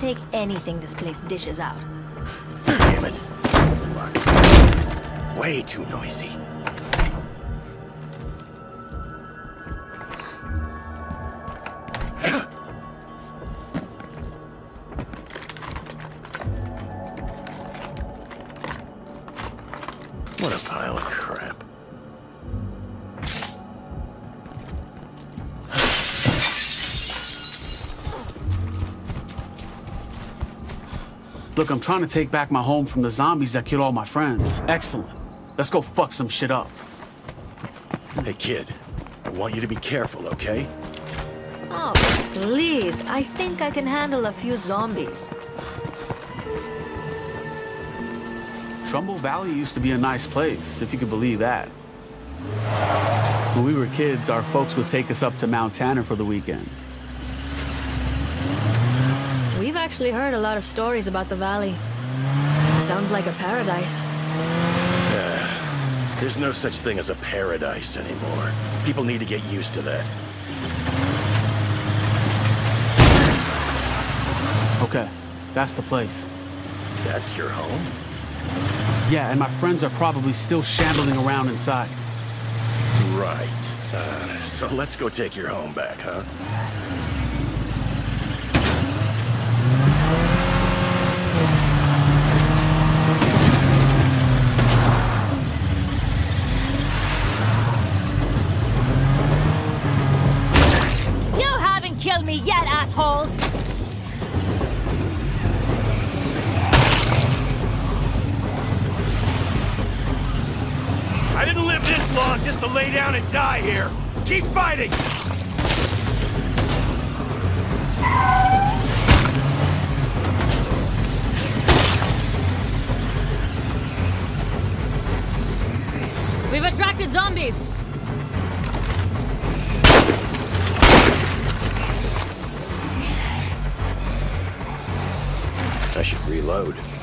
doesn't take anything this place dishes out. Damn it. That's luck. Way too noisy. What a pile of crap. Look, I'm trying to take back my home from the zombies that killed all my friends. Excellent. Let's go fuck some shit up. Hey, kid. I want you to be careful, okay? Oh, please. I think I can handle a few zombies. Trumbull Valley used to be a nice place, if you could believe that. When we were kids, our folks would take us up to Mount Tanner for the weekend. We've actually heard a lot of stories about the valley. It sounds like a paradise. There's no such thing as a paradise anymore. People need to get used to that. Okay, that's the place. That's your home? Yeah, and my friends are probably still shambling around inside. Right. So let's go take your home back, huh? Kill me yet, assholes! I didn't live this long just to lay down and die here. Keep fighting! We've attracted zombies! I should reload.